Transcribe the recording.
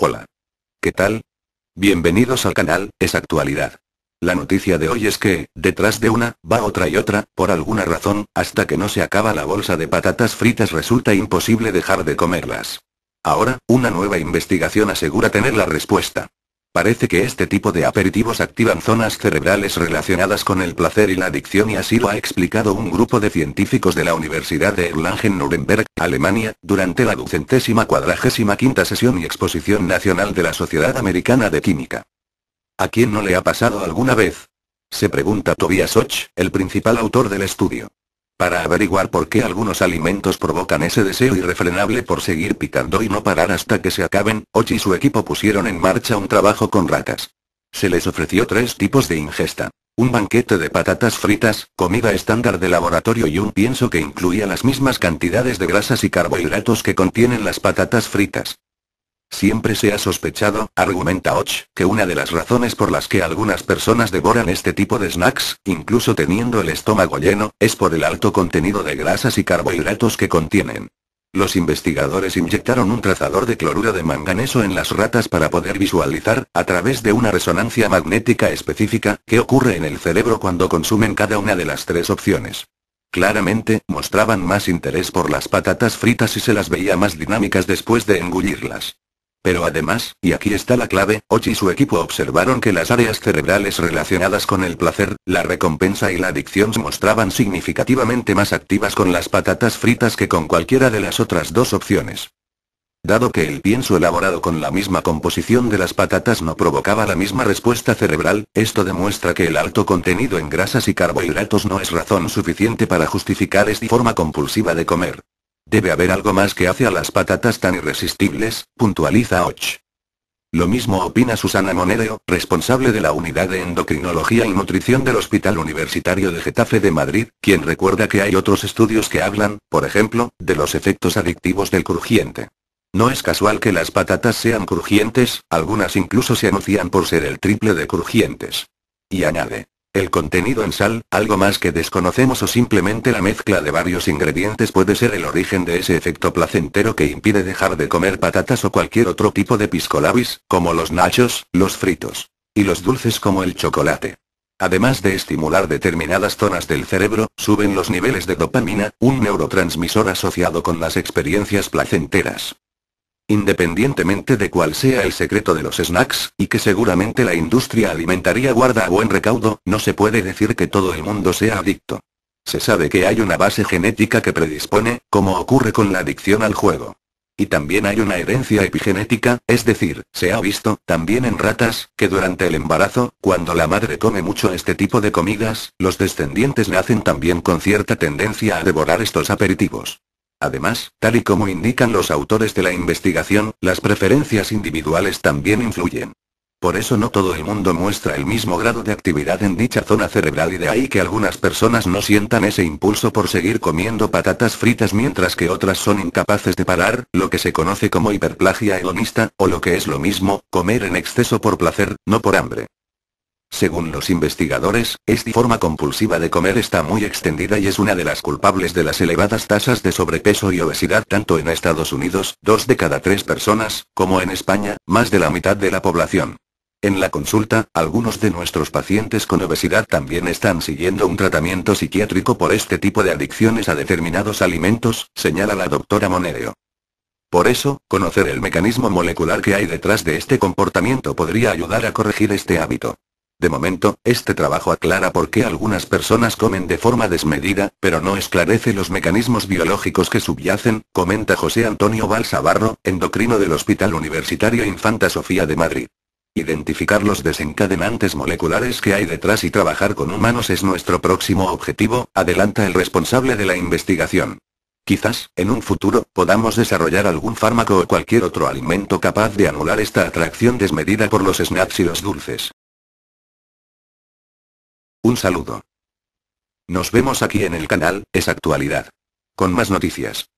Hola. ¿Qué tal? Bienvenidos al canal, Es Actualidad. La noticia de hoy es que, detrás de una, va otra y otra, por alguna razón, hasta que no se acaba la bolsa de patatas fritas resulta imposible dejar de comerlas. Ahora, una nueva investigación asegura tener la respuesta. Parece que este tipo de aperitivos activan zonas cerebrales relacionadas con el placer y la adicción, y así lo ha explicado un grupo de científicos de la Universidad de Erlangen-Nuremberg, Alemania, durante la 245ª sesión y exposición nacional de la Sociedad Americana de Química. ¿A quién no le ha pasado alguna vez?, se pregunta Tobias Hoch, el principal autor del estudio. Para averiguar por qué algunos alimentos provocan ese deseo irrefrenable por seguir picando y no parar hasta que se acaben, Hoch y su equipo pusieron en marcha un trabajo con ratas. Se les ofreció 3 tipos de ingesta: un banquete de patatas fritas, comida estándar de laboratorio y un pienso que incluía las mismas cantidades de grasas y carbohidratos que contienen las patatas fritas. Siempre se ha sospechado, argumenta Hoch, que una de las razones por las que algunas personas devoran este tipo de snacks, incluso teniendo el estómago lleno, es por el alto contenido de grasas y carbohidratos que contienen. Los investigadores inyectaron un trazador de cloruro de manganeso en las ratas para poder visualizar, a través de una resonancia magnética específica, qué ocurre en el cerebro cuando consumen cada una de las 3 opciones. Claramente, mostraban más interés por las patatas fritas y se las veía más dinámicas después de engullirlas. Pero además, y aquí está la clave, Hoch y su equipo observaron que las áreas cerebrales relacionadas con el placer, la recompensa y la adicción se mostraban significativamente más activas con las patatas fritas que con cualquiera de las otras 2 opciones. Dado que el pienso elaborado con la misma composición de las patatas no provocaba la misma respuesta cerebral, esto demuestra que el alto contenido en grasas y carbohidratos no es razón suficiente para justificar esta forma compulsiva de comer. Debe haber algo más que hace a las patatas tan irresistibles, puntualiza Hoch. Lo mismo opina Susana Monereo, responsable de la Unidad de Endocrinología y Nutrición del Hospital Universitario de Getafe de Madrid, quien recuerda que hay otros estudios que hablan, por ejemplo, de los efectos adictivos del crujiente. No es casual que las patatas sean crujientes, algunas incluso se anuncian por ser el triple de crujientes. Y añade: el contenido en sal, algo más que desconocemos, o simplemente la mezcla de varios ingredientes puede ser el origen de ese efecto placentero que impide dejar de comer patatas o cualquier otro tipo de pisco labis, como los nachos, los fritos y los dulces como el chocolate. Además de estimular determinadas zonas del cerebro, suben los niveles de dopamina, un neurotransmisor asociado con las experiencias placenteras. Independientemente de cuál sea el secreto de los snacks, y que seguramente la industria alimentaria guarda a buen recaudo, no se puede decir que todo el mundo sea adicto. Se sabe que hay una base genética que predispone, como ocurre con la adicción al juego. Y también hay una herencia epigenética, es decir, se ha visto, también en ratas, que durante el embarazo, cuando la madre come mucho este tipo de comidas, los descendientes nacen también con cierta tendencia a devorar estos aperitivos. Además, tal y como indican los autores de la investigación, las preferencias individuales también influyen. Por eso no todo el mundo muestra el mismo grado de actividad en dicha zona cerebral, y de ahí que algunas personas no sientan ese impulso por seguir comiendo patatas fritas mientras que otras son incapaces de parar, lo que se conoce como hiperplasia hedonista, o lo que es lo mismo, comer en exceso por placer, no por hambre. Según los investigadores, esta forma compulsiva de comer está muy extendida y es una de las culpables de las elevadas tasas de sobrepeso y obesidad tanto en Estados Unidos, 2 de cada 3 personas, como en España, más de la mitad de la población. En la consulta, algunos de nuestros pacientes con obesidad también están siguiendo un tratamiento psiquiátrico por este tipo de adicciones a determinados alimentos, señala la doctora Monereo. Por eso, conocer el mecanismo molecular que hay detrás de este comportamiento podría ayudar a corregir este hábito. De momento, este trabajo aclara por qué algunas personas comen de forma desmedida, pero no esclarece los mecanismos biológicos que subyacen, comenta José Antonio Balsabarro, endocrino del Hospital Universitario Infanta Sofía de Madrid. Identificar los desencadenantes moleculares que hay detrás y trabajar con humanos es nuestro próximo objetivo, adelanta el responsable de la investigación. Quizás, en un futuro, podamos desarrollar algún fármaco o cualquier otro alimento capaz de anular esta atracción desmedida por los snacks y los dulces. Un saludo. Nos vemos aquí en el canal, Es Actualidad. Con más noticias.